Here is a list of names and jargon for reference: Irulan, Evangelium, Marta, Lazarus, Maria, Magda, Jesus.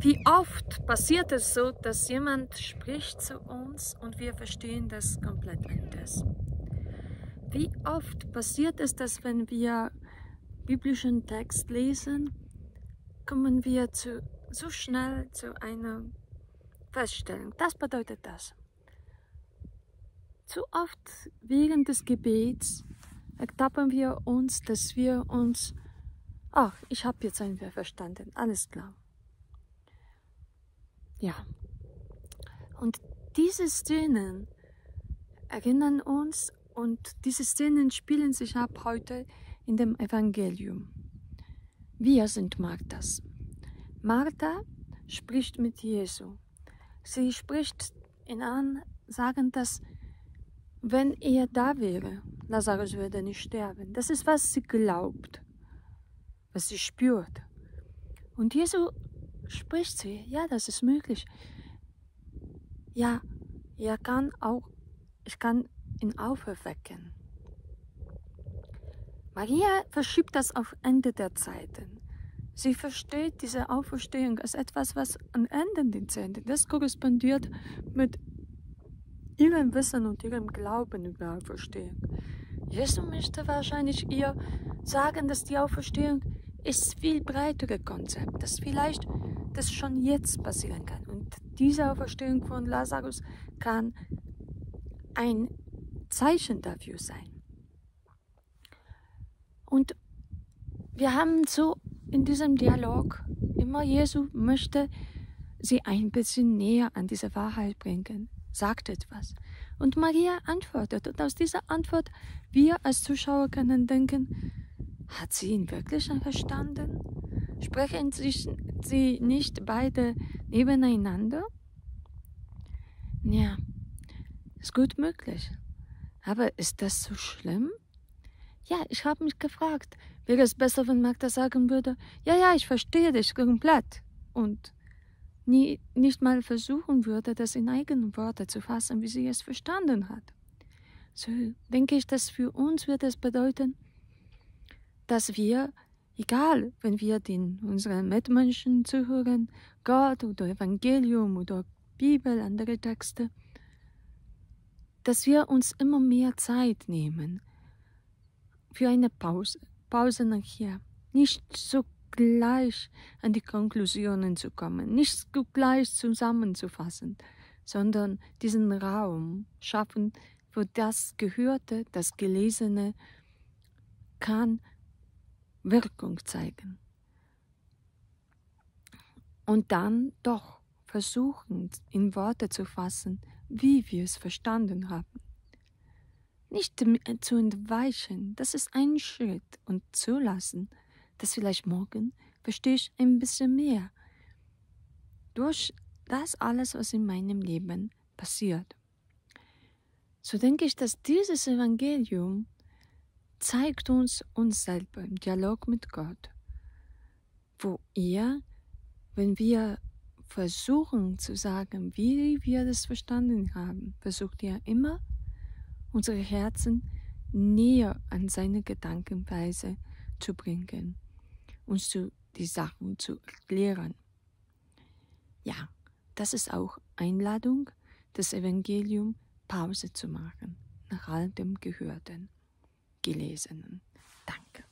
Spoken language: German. Wie oft passiert es so, dass jemand spricht zu uns und wir verstehen das komplett anders? Wie oft passiert es, dass wenn wir biblischen Text lesen, kommen wir so schnell zu einer Feststellung. Das bedeutet das. Zu oft während des Gebets ertappen wir uns, dass wir uns, ach, ich habe jetzt einfach verstanden, alles klar. Ja, und diese Szenen erinnern uns und diese Szenen spielen sich ab heute in dem Evangelium. Wir sind Marthas. Martha spricht mit Jesus. Sie spricht ihn an, sagen, dass wenn er da wäre, Lazarus würde nicht sterben. Das ist, was sie glaubt, was sie spürt. Und Jesus spricht sie, ja, das ist möglich. Ja, ich kann ihn auferwecken. Maria verschiebt das auf Ende der Zeiten. Sie versteht diese Auferstehung als etwas, was am Ende der Zeiten, das korrespondiert mit ihrem Wissen und ihrem Glauben über Auferstehung. Jesus möchte wahrscheinlich ihr sagen, dass die Auferstehung ist viel breiteres Konzept, dass vielleicht das schon jetzt passieren kann. Und diese Auferstehung von Lazarus kann ein Zeichen dafür sein. Und wir haben so in diesem Dialog immer, Jesus möchte sie ein bisschen näher an diese Wahrheit bringen, sagt etwas. Und Maria antwortet. Und aus dieser Antwort, wir als Zuschauer können denken, hat sie ihn wirklich verstanden? Sprechen sie nicht beide nebeneinander? Ja, ist gut möglich. Aber ist das so schlimm? Ja, ich habe mich gefragt, wäre es besser, wenn Magda sagen würde, ja, ich verstehe dich komplett und nicht mal versuchen würde, das in eigenen Worte zu fassen, wie sie es verstanden hat. So denke ich, dass für uns wird es bedeuten, dass wir, egal, wenn wir unseren Mitmenschen zuhören, Gott oder Evangelium oder Bibel, andere Texte, dass wir uns immer mehr Zeit nehmen für eine Pause nachher. Nicht so gleich an die Konklusionen zu kommen, nicht so gleich zusammenzufassen, sondern diesen Raum schaffen, wo das Gehörte, das Gelesene kann Wirkung zeigen. Und dann doch versuchen, in Worte zu fassen, wie wir es verstanden haben. Nicht zu entweichen, das ist ein Schritt, und zulassen, dass vielleicht morgen verstehe ich ein bisschen mehr durch das alles, was in meinem Leben passiert. So denke ich, dass dieses Evangelium zeigt uns selber im Dialog mit Gott, wo er, wenn wir versuchen zu sagen, wie wir das verstanden haben, versucht er immer, unsere Herzen näher an seine Gedankenweise zu bringen, uns die Sachen zu erklären. Ja, das ist auch Einladung, das Evangelium Pause zu machen, nach all dem Gehörten, Gelesenen. Danke.